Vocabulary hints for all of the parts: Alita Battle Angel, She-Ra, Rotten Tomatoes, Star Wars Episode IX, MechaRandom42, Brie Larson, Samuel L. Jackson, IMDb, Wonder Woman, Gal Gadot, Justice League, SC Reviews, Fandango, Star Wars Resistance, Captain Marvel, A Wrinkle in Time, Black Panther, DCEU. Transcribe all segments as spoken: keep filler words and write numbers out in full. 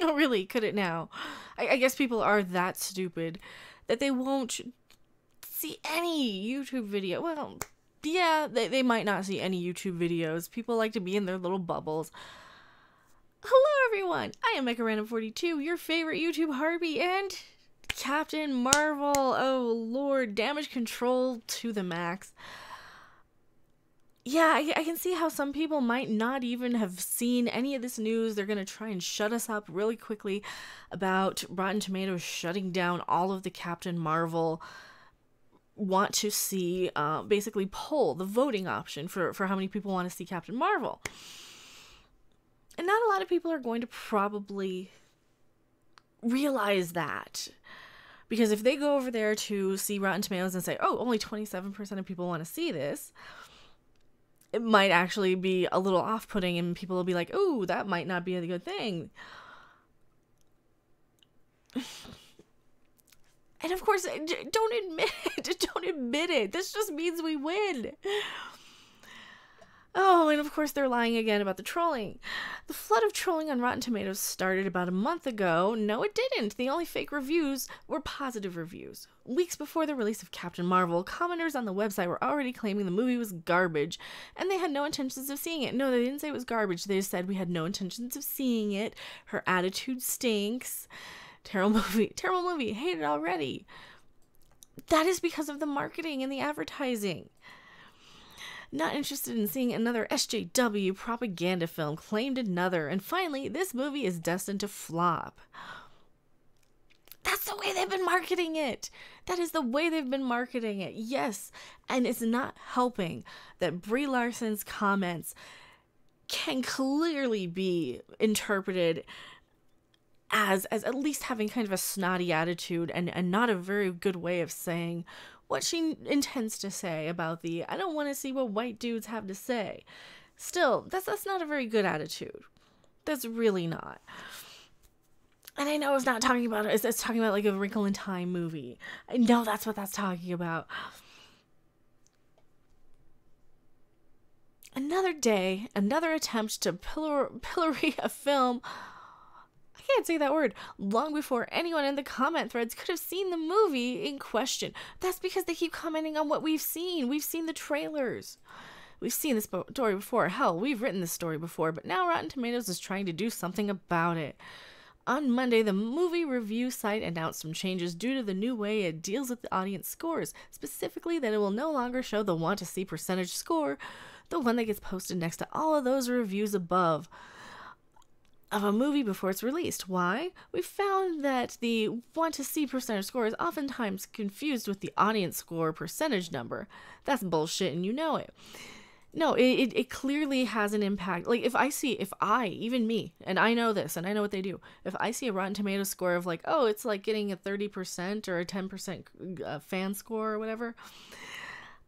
Oh, really? Could it now? I, I guess people are that stupid that they won't see any YouTube video. Well, yeah, they, they might not see any YouTube videos. People like to be in their little bubbles. Hello, everyone. I am MechaRandom forty-two, your favorite YouTube Harpy, and Captain Marvel. Oh, Lord. Damage control to the max. Yeah, I, I can see how some people might not even have seen any of this news. They're going to try and shut us up really quickly about Rotten Tomatoes shutting down all of the Captain Marvel want to see, uh, basically poll, the voting option for, for how many people want to see Captain Marvel. And not a lot of people are going to probably realize that. Because if they go over there to see Rotten Tomatoes and say, oh, only twenty-seven percent of people want to see this, it might actually be a little off-putting, and people will be like, oh, that might not be a good thing. And of course, don't admit it. Don't admit it. This just means we win. Oh, and of course they're lying again about the trolling. The flood of trolling on Rotten Tomatoes started about a month ago. No, it didn't. The only fake reviews were positive reviews. Weeks before the release of Captain Marvel, commenters on the website were already claiming the movie was garbage, and they had no intentions of seeing it. No, they didn't say it was garbage. They just said we had no intentions of seeing it. Her attitude stinks. Terrible movie. Terrible movie. Hate it already. That is because of the marketing and the advertising. Not interested in seeing another S J W propaganda film, claimed another, and finally, this movie is destined to flop. That's the way they've been marketing it. That is the way they've been marketing it. Yes, and it's not helping that Brie Larson's comments can clearly be interpreted as, as at least having kind of a snotty attitude and, and not a very good way of saying what she intends to say about the, I don't want to see what white dudes have to say. Still, that's, that's not a very good attitude. That's really not. And I know it's not talking about, it's, it's talking about like a Wrinkle in Time movie. I know that's what that's talking about. Another day, another attempt to pillor, pillory a film. I can't say that word, long before anyone in the comment threads could have seen the movie in question. That's because they keep commenting on what we've seen. We've seen the trailers. We've seen this story before. Hell, we've written this story before, but now Rotten Tomatoes is trying to do something about it. On Monday, the movie review site announced some changes due to the new way it deals with the audience scores, specifically that it will no longer show the want-to-see percentage score, the one that gets posted next to all of those reviews above of a movie before it's released. Why? We found that the want-to-see percentage score is oftentimes confused with the audience score percentage number. That's bullshit, and you know it. No, it, it, it clearly has an impact. Like, if I see, if I, even me, and I know this, and I know what they do, if I see a Rotten Tomatoes score of like, oh, it's like getting a thirty percent or a ten percent uh, fan score or whatever,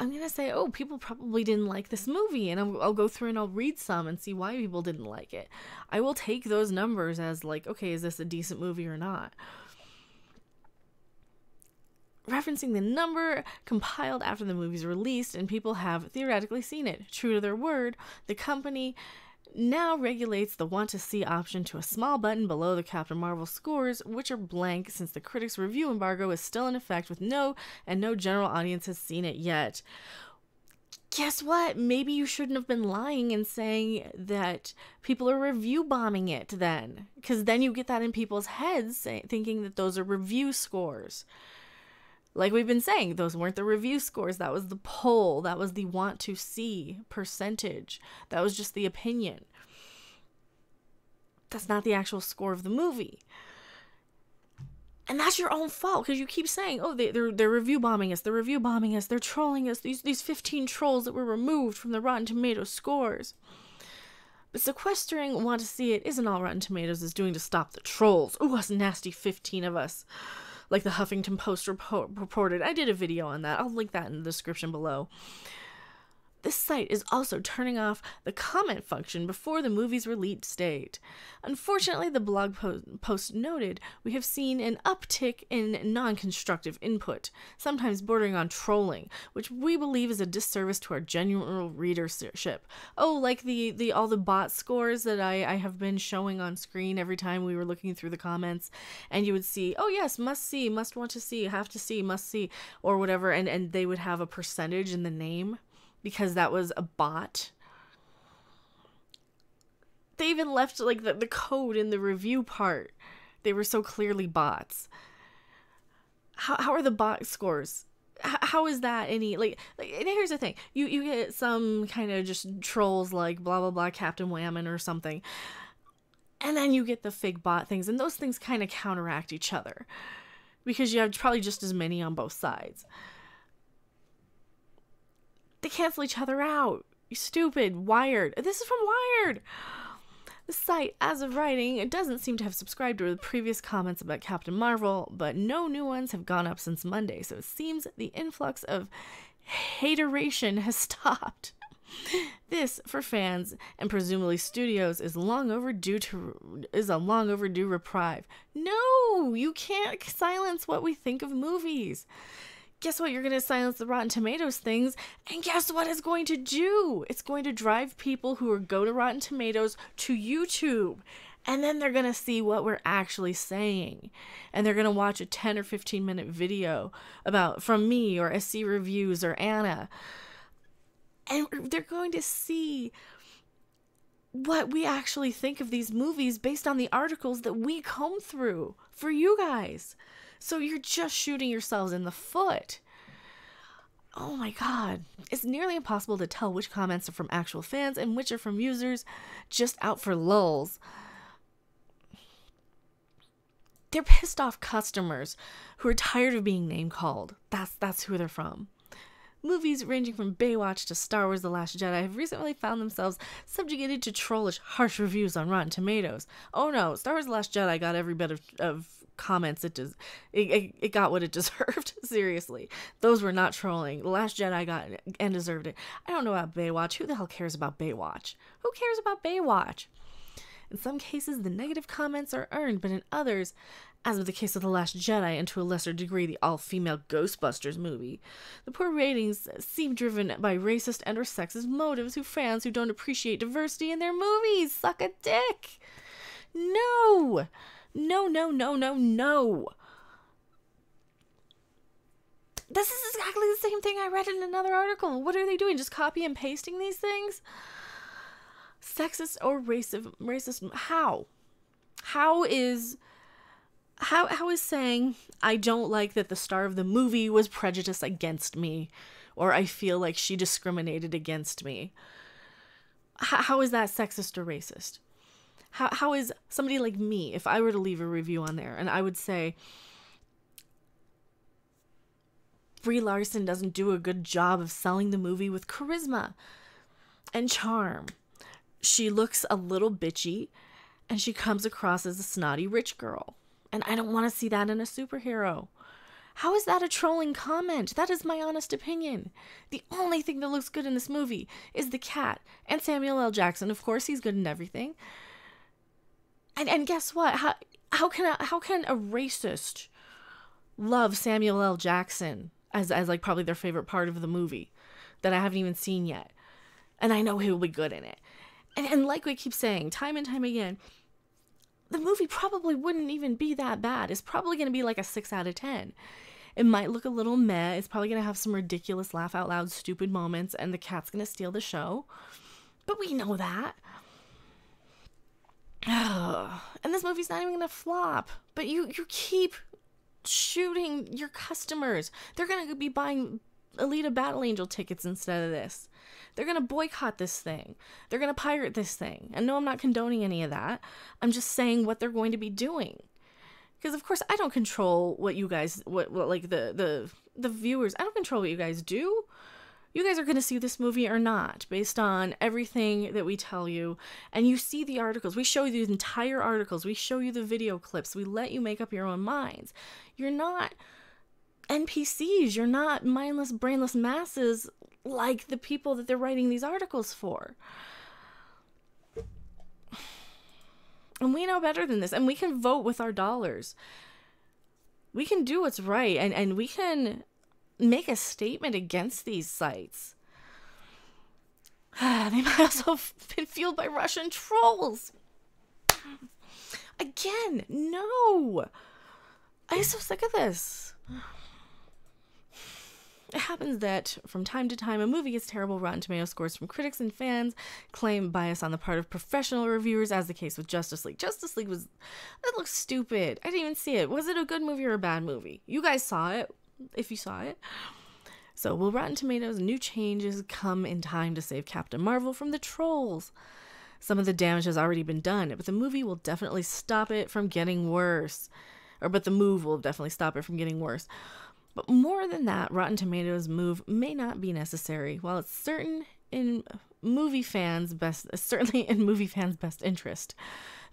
I'm going to say, oh, people probably didn't like this movie, and I'll, I'll go through and I'll read some and see why people didn't like it. I will take those numbers as like, okay, is this a decent movie or not? Referencing the number compiled after the movie's released and people have theoretically seen it. True to their word, the company now regulates the want-to-see option to a small button below the Captain Marvel scores, which are blank since the critics' review embargo is still in effect with no, and no general audience has seen it yet. Guess what? Maybe you shouldn't have been lying and saying that people are review bombing it then, because then you get that in people's heads thinking that those are review scores. Like we've been saying, those weren't the review scores. That was the poll. That was the want to see percentage. That was just the opinion. That's not the actual score of the movie. And that's your own fault because you keep saying, oh, they, they're, they're review bombing us. They're review bombing us. They're trolling us. These, these fifteen trolls that were removed from the Rotten Tomatoes scores. But sequestering want to see it isn't all Rotten Tomatoes is doing to stop the trolls. Ooh, us nasty fifteen of us. Like the Huffington Post report reported. I did a video on that. I'll link that in the description below. This site is also turning off the comment function before the movie's release date. Unfortunately, the blog post noted, we have seen an uptick in non-constructive input, sometimes bordering on trolling, which we believe is a disservice to our general readership. Oh, like the, the all the bot scores that I, I have been showing on screen every time we were looking through the comments, and you would see, oh yes, must see, must want to see, have to see, must see, or whatever, and, and they would have a percentage in the name, because that was a bot. They even left like the, the code in the review part. They were so clearly bots. How, how are the bot scores? How, how is that any, like, like, and here's the thing. You, you get some kind of just trolls like blah, blah, blah, Captain Whammon or something. And then you get the fake bot things. And those things kind of counteract each other, because you have probably just as many on both sides. They cancel each other out. You stupid. Wired. This is from Wired. The site, as of writing, it doesn't seem to have subscribed to the previous comments about Captain Marvel, but no new ones have gone up since Monday, so it seems the influx of hateration has stopped. This, for fans and presumably studios, is long overdue to is a long overdue reprieve. No, you can't silence what we think of movies. Guess what? You're going to silence the Rotten Tomatoes things, and guess what it's going to do? It's going to drive people who are go to Rotten Tomatoes to YouTube, and then they're going to see what we're actually saying, and they're going to watch a ten or fifteen minute video about from me or S C Reviews or Anna, and they're going to see what we actually think of these movies based on the articles that we comb through for you guys. So you're just shooting yourselves in the foot. Oh my god. It's nearly impossible to tell which comments are from actual fans and which are from users just out for lulls. They're pissed off customers who are tired of being name called. That's, that's who they're from. Movies ranging from Baywatch to Star Wars The Last Jedi have recently found themselves subjugated to trollish, harsh reviews on Rotten Tomatoes. Oh no, Star Wars The Last Jedi got every bit of... of comments it does it, it got what it deserved. Seriously, those were not trolling. The Last Jedi got it and deserved it. I don't know about Baywatch. Who the hell cares about Baywatch? Who cares about Baywatch? In some cases the negative comments are earned, but in others, as of the case of The Last Jedi and to a lesser degree the all-female Ghostbusters movie, the poor ratings seem driven by racist and or sexist motives who fans who don't appreciate diversity in their movies suck a dick. No! No, no, no, no, no. This is exactly the same thing I read in another article. What are they doing? Just copy and pasting these things? Sexist or racist? Racist? How? How is... How, how is saying, I don't like that the star of the movie was prejudiced against me, or I feel like she discriminated against me. How, how is that sexist or racist? How, how is somebody like me, if I were to leave a review on there, and I would say, Brie Larson doesn't do a good job of selling the movie with charisma and charm. She looks a little bitchy, and she comes across as a snotty rich girl. And I don't want to see that in a superhero. How is that a trolling comment? That is my honest opinion. The only thing that looks good in this movie is the cat. And Samuel L. Jackson, of course, he's good in everything. And, and guess what? How, how can a, how can a racist love Samuel L. Jackson as, as like probably their favorite part of the movie that I haven't even seen yet? And I know he will be good in it. And, and like we keep saying time and time again, the movie probably wouldn't even be that bad. It's probably going to be like a six out of ten. It might look a little meh. It's probably going to have some ridiculous laugh out loud stupid moments, and the cat's going to steal the show. But we know that. Ugh. And this movie's not even gonna flop, but you you keep shooting your customers. They're gonna be buying Alita Battle Angel tickets instead of this. They're gonna boycott this thing. They're gonna pirate this thing. And no, I'm not condoning any of that. I'm just saying what they're going to be doing, because of course I don't control what you guys what, what like the the the viewers. I don't control what you guys do. You guys are going to see this movie or not based on everything that we tell you. And you see the articles. We show you the entire articles. We show you the video clips. We let you make up your own minds. You're not N P Cs. You're not mindless, brainless masses like the people that they're writing these articles for. And we know better than this. And we can vote with our dollars. We can do what's right. And, and we can make a statement against these sites. They might also have been fueled by Russian trolls. Again, no. I'm so sick of this. It happens that, from time to time, a movie gets terrible Rotten Tomato scores from critics and fans, claim bias on the part of professional reviewers, as the case with Justice League. Justice League was... that looks stupid. I didn't even see it. Was it a good movie or a bad movie? You guys saw it, if you saw it. So, will Rotten Tomatoes' new changes come in time to save Captain Marvel from the trolls? Some of the damage has already been done, but the movie will definitely stop it from getting worse. Or, but the move will definitely stop it from getting worse. But more than that, Rotten Tomatoes' move may not be necessary. While it's certain in movie fans' best, certainly in movie fans' best interest,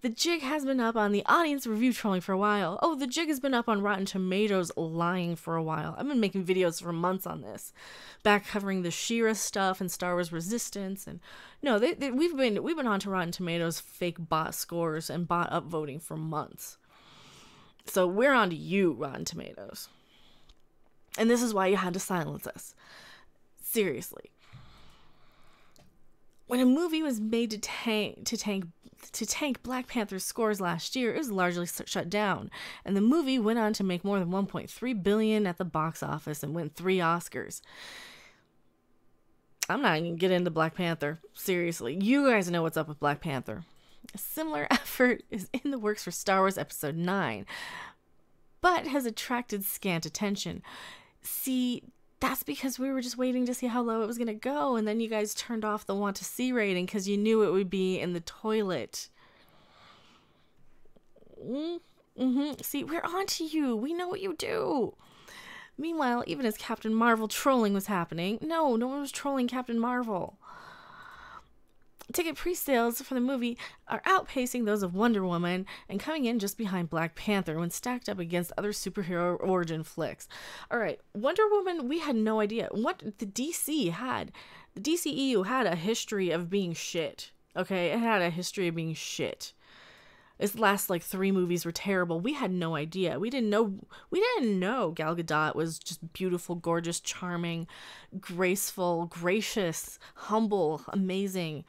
the jig has been up on the audience review trolling for a while. Oh, the jig has been up on Rotten Tomatoes lying for a while. I've been making videos for months on this, back covering the She-Ra stuff and Star Wars Resistance, and no, they, they, we've been we've been onto Rotten Tomatoes' fake bot scores and bot upvoting for months. So we're on to you, Rotten Tomatoes. And this is why you had to silence us. Seriously. When a movie was made to tank, to tank, to tank Black Panther's scores last year, it was largely shut down. And the movie went on to make more than one point three billion dollars at the box office and win three Oscars. I'm not even going to get into Black Panther. Seriously. You guys know what's up with Black Panther. A similar effort is in the works for Star Wars Episode nine. But has attracted scant attention. See, that's because we were just waiting to see how low it was going to go, and then you guys turned off the want to see rating because you knew it would be in the toilet. Mm-hmm. See, we're on to you. We know what you do. Meanwhile, even as Captain Marvel trolling was happening, no, no one was trolling Captain Marvel. Ticket pre-sales for the movie are outpacing those of Wonder Woman and coming in just behind Black Panther when stacked up against other superhero origin flicks. All right, Wonder Woman, we had no idea. What the D C had, the D C E U had a history of being shit, okay? It had a history of being shit. Its last, like, three movies were terrible. We had no idea. We didn't know. We didn't know Gal Gadot was just beautiful, gorgeous, charming, graceful, gracious, humble, amazing.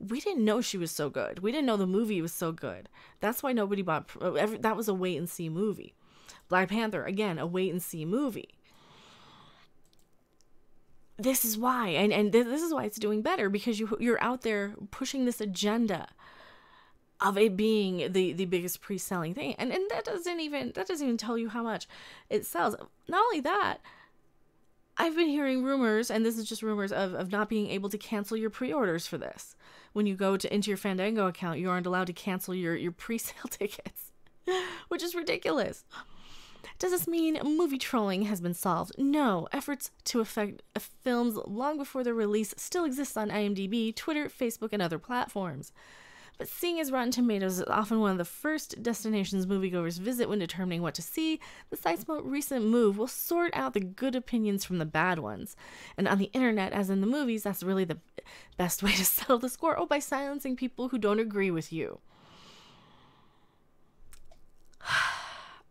We didn't know she was so good. We didn't know the movie was so good. That's why nobody bought... Every, that was a wait-and-see movie. Black Panther, again, a wait-and-see movie. This is why. And, and this is why it's doing better, because you, you're out there pushing this agenda of it being the, the biggest pre-selling thing. And and that doesn't even that doesn't even tell you how much it sells. Not only that, I've been hearing rumors, and this is just rumors, of, of not being able to cancel your pre-orders for this. When you go to into your Fandango account, you aren't allowed to cancel your, your pre-sale tickets, which is ridiculous. Does this mean movie trolling has been solved? No. Efforts to affect films long before their release still exist on I M D B, Twitter, Facebook, and other platforms. But seeing as Rotten Tomatoes is often one of the first destinations moviegoers visit when determining what to see, the site's most recent move will sort out the good opinions from the bad ones. And on the internet, as in the movies, that's really the best way to sell the score. Oh, by silencing people who don't agree with you.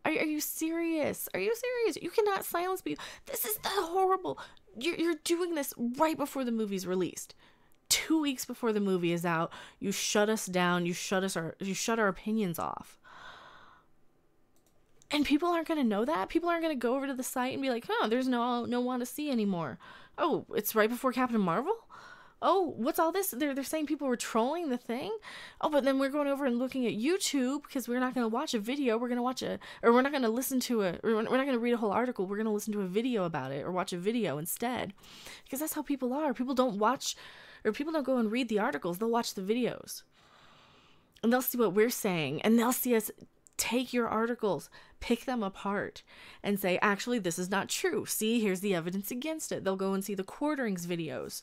Are, are you serious? Are you serious? You cannot silence people. This is the horrible. You're, you're doing this right before the movie's released. Two weeks before the movie is out, you shut us down. You shut us our you shut our opinions off, and people aren't going to know that. People aren't going to go over to the site and be like, "Oh, there's no no want to see anymore. Oh, it's right before Captain Marvel. Oh, what's all this? They're they're saying people were trolling the thing. Oh, but then we're going over and looking at YouTube because we're not going to watch a video. We're going to watch a or we're not going to listen to a or we're not going to read a whole article. We're going to listen to a video about it or watch a video instead, because that's how people are. People don't watch." Or people don't go and read the articles. They'll watch the videos. And they'll see what we're saying. And they'll see us take your articles, pick them apart, and say, actually, this is not true. See, here's the evidence against it. They'll go and see the quarterings videos.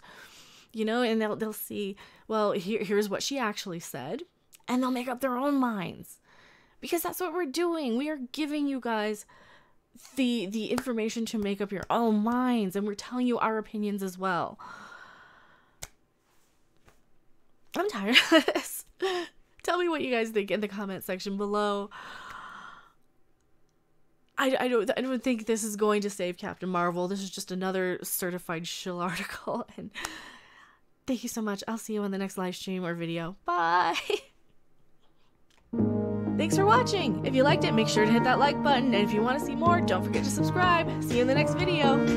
You know, and they'll, they'll see, well, here, here's what she actually said. And they'll make up their own minds. Because that's what we're doing. We are giving you guys the the information to make up your own minds, and we're telling you our opinions as well. I'm tired of this. Tell me what you guys think in the comment section below. I, I don't I don't think this is going to save Captain Marvel. This is just another certified shill article. And thank you so much. I'll see you on the next live stream or video. Bye. Thanks for watching. If you liked it, make sure to hit that like button. And if you want to see more, don't forget to subscribe. See you in the next video.